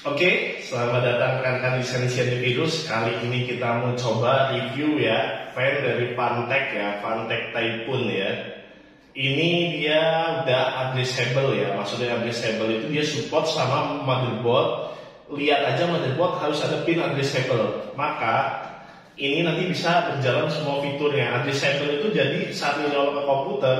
Oke, selamat datang rekan-rekan Lisensiantivirus. Kali ini kita mau coba review ya fan dari Fantech ya, Fantech Typhoon ya. Ini dia udah addressable ya, maksudnya addressable itu dia support sama motherboard. Lihat aja motherboard harus ada pin addressable. Maka ini nanti bisa berjalan semua fiturnya. Addressable itu jadi saat nyolok ke komputer,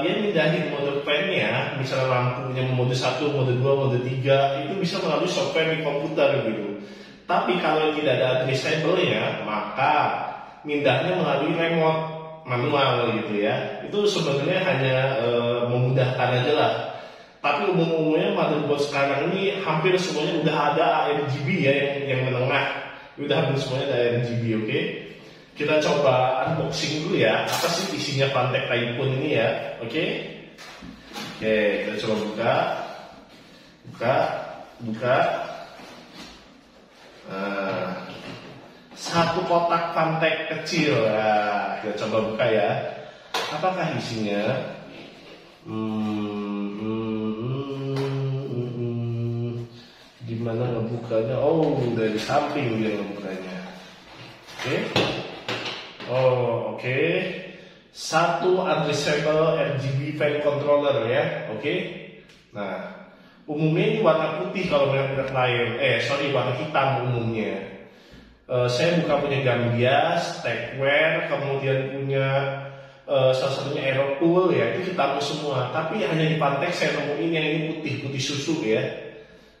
dia mindahin mode fan-nya, misalnya lampunya mode 1, mode 2, mode 3, itu bisa melalui software di komputer gitu. Tapi kalau tidak ada addressable-nya, maka mindahnya melalui remote manual gitu ya. Itu sebenarnya hanya memudahkan aja lah. Tapi umum-umumnya motherboard sekarang ini hampir semuanya udah ada ARGB ya, yang menengah. Udah hampir semuanya ada ARGB, oke? Kita coba unboxing dulu ya, apa sih isinya Fantech Typhoon ini ya, oke? Oke, kita coba buka. Nah, satu kotak Fantech kecil, nah, kita coba buka ya. Apakah isinya? Dimana ngebukanya? Oh, dari samping dia ngebukanya. Oke. Oh, oke. Satu addressable RGB fan controller ya, oke. Nah, umumnya ini warna putih kalau merek lain. Warna hitam umumnya. Saya buka punya Gamdias, Tecware, kemudian punya salah satunya Aeropool ya, itu hitam semua. Tapi hanya di Fantech saya nemuin yang ini putih susu ya.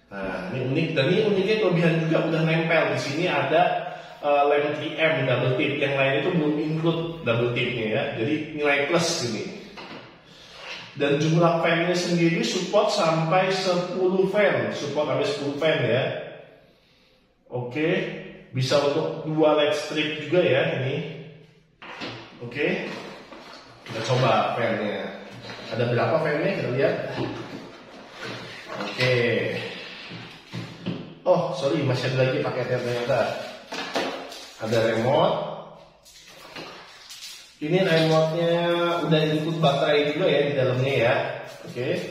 Nah, ini unik dan ini uniknya kelebihan juga udah nempel di sini ada. Lem 3M double tip, yang lain itu belum include double tipnya ya, jadi nilai plus ini. Dan jumlah fannya sendiri support sampai 10 fan, support sampai 10 fan ya. Oke, bisa untuk 2 light strip juga ya ini. Oke, kita coba fannya. Ada berapa fannya kita lihat. Oke. Oh sorry, masih ada lagi paketnya ternyata. Ada remote. Ini remote-nya udah include baterai juga ya di dalamnya ya. Oke.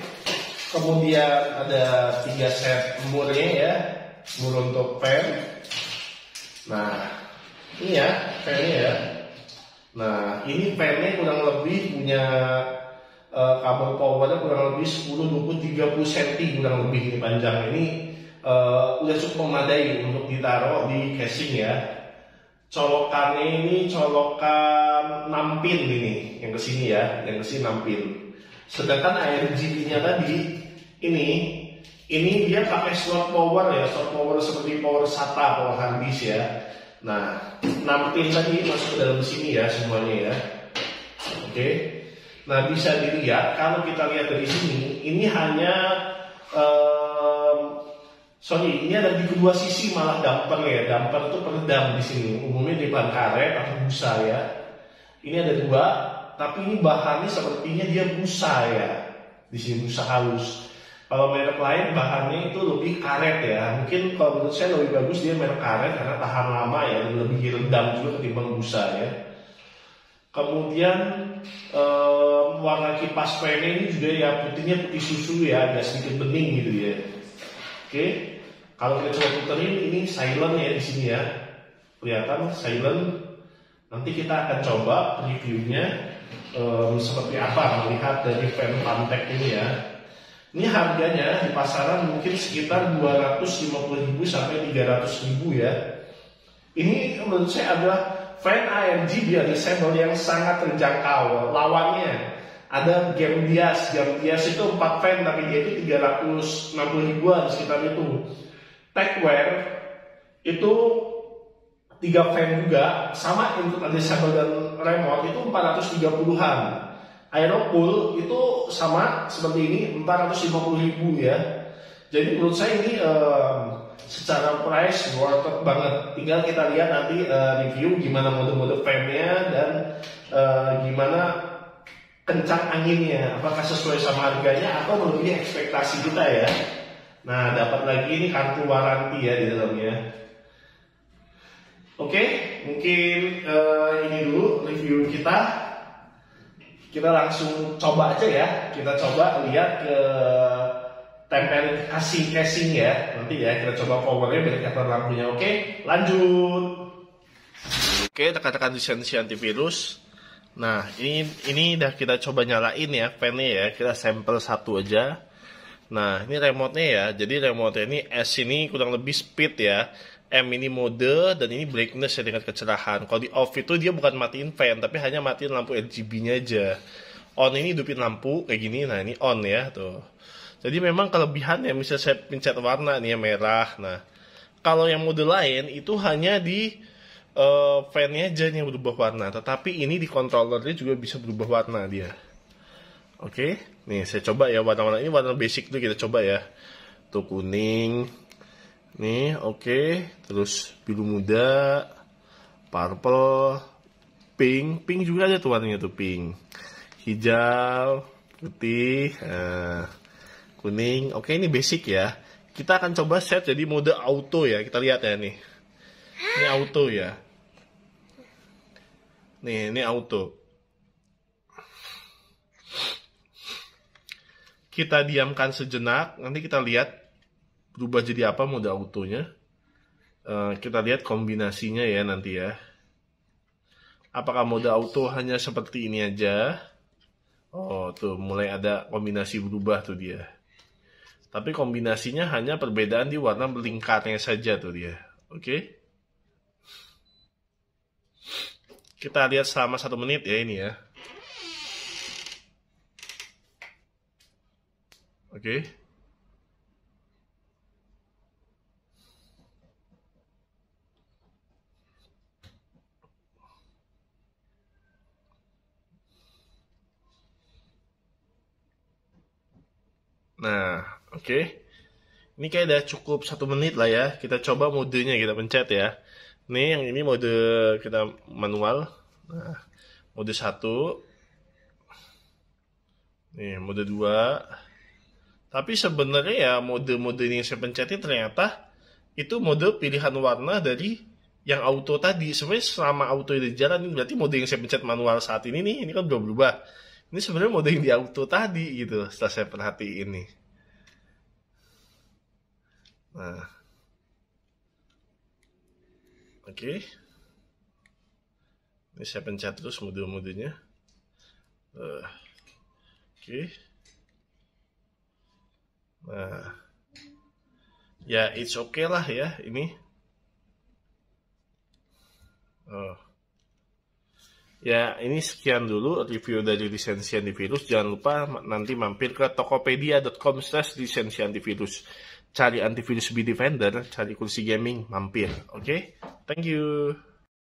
Kemudian ada 3 set murnya ya. Mur untuk fan. Nah, ini ya fan-nya ya. Nah, ini fan-nya kurang lebih punya kabel powernya kurang lebih 10, 20, 30 cm kurang lebih ini panjang. Ini udah cukup memadai untuk ditaruh di casing ya. Colokannya ini colokan 6 pin ini, yang kesini ya, yang kesini 6 pin. Sedangkan ARGB-nya tadi, ini dia pakai slot power ya, slot power seperti power SATA, power harddisk ya. Nah, 6 pin tadi masuk ke dalam sini ya semuanya ya. Oke. Nah, bisa dilihat, kalau kita lihat dari sini, ini hanya... ini ada di kedua sisi malah damper ya. Damper itu peredam di sini. Umumnya di bahan karet atau busa ya. Ini ada dua, tapi ini bahannya sepertinya dia busa ya. Di sini busa halus. Kalau merek lain bahannya itu lebih karet ya. Mungkin kalau menurut saya lebih bagus dia merek karet karena tahan lama ya, lebih redam juga ketimbang busa ya. Kemudian warna kipas fan ini juga ya putihnya putih susu ya, agak sedikit bening gitu ya. Oke. Kalau kita coba puterin, ini silent ya di sini ya, kelihatan silent. Nanti kita akan coba reviewnya seperti apa melihat dari fan Fantech ini ya. Ini harganya di pasaran mungkin sekitar 250.000 sampai 300.000 ya. Ini menurut saya adalah fan ARGB addressable yang sangat terjangkau. Lawannya ada Gamdias. Gamdias itu 4 fan tapi dia itu 360.000-an sekitar itu. Tecware itu 3 fan juga, sama untuk addressable dan remote itu 430-an. Aeropool itu sama seperti ini 450.000 ya. Jadi menurut saya ini secara price worth it banget. Tinggal kita lihat nanti review gimana mode-mode fan-nya dan gimana kencang anginnya. Apakah sesuai sama harganya atau melebihi ekspektasi kita ya. Nah, dapat lagi ini kartu waranti ya di dalamnya. Oke, mungkin ini dulu review kita. Kita langsung coba aja ya. Kita coba lihat ke tempelin casing ya, nanti ya kita coba powernya biar kelihatan lampunya. Oke, lanjut. Oke, tekan-tekan Lisensiantivirus. Nah, ini udah kita coba nyalain ya fan-nya ya, kita sampel satu aja. Nah, ini remote-nya ya, jadi remote-nya ini S ini kurang lebih speed ya, M ini mode, dan ini brightness ya, tingkat kecerahan. Kalau di off itu dia bukan matiin fan, tapi hanya matiin lampu RGB-nya aja. On ini hidupin lampu kayak gini, nah ini on ya tuh. Jadi memang kelebihannya, misalnya saya pencet warna nih ya, merah. Nah, kalau yang mode lain itu hanya di fan-nya aja yang berubah warna, tetapi ini di controllernya juga bisa berubah warna dia. Oke, nih saya coba ya warna-warna ini, warna basic tuh kita coba ya. Tuh kuning. Nih, oke, terus biru muda, purple, pink, pink juga ada tuh warnanya tuh pink, hijau, putih, kuning. Oke, ini basic ya. Kita akan coba set jadi mode auto ya. Kita lihat ya nih. Ini auto ya. Nih, ini auto. Kita diamkan sejenak, nanti kita lihat berubah jadi apa mode autonya. Kita lihat kombinasinya ya nanti ya, apakah mode auto hanya seperti ini aja. Oh tuh mulai ada kombinasi berubah tuh dia, tapi kombinasinya hanya perbedaan di warna melingkarnya saja tuh dia. Oke, kita lihat selama 1 menit ya ini ya. Oke. Nah, oke. Ini kayak udah cukup 1 menit lah ya. Kita coba modenya, kita pencet ya. Nih, yang ini mode kita manual. Nah, mode 1. Nih, mode 2. Tapi sebenarnya ya mode-mode ini yang saya pencetin ternyata itu mode pilihan warna dari yang auto tadi. Sebenarnya selama auto itu jalan, berarti mode yang saya pencet manual saat ini nih, ini kan belum berubah. Ini sebenarnya mode yang di auto tadi gitu, setelah saya perhatiin nih. Nah, oke. Ini saya pencet terus mode-modenya. Oke. Nah, ya it's okay lah ya ini. Oh. Ya, ini sekian dulu review dari Lisensiantivirus. Jangan lupa nanti mampir ke tokopedia.com/lisensiantivirus. Cari antivirus Bitdefender, cari kursi gaming, mampir. Oke, thank you.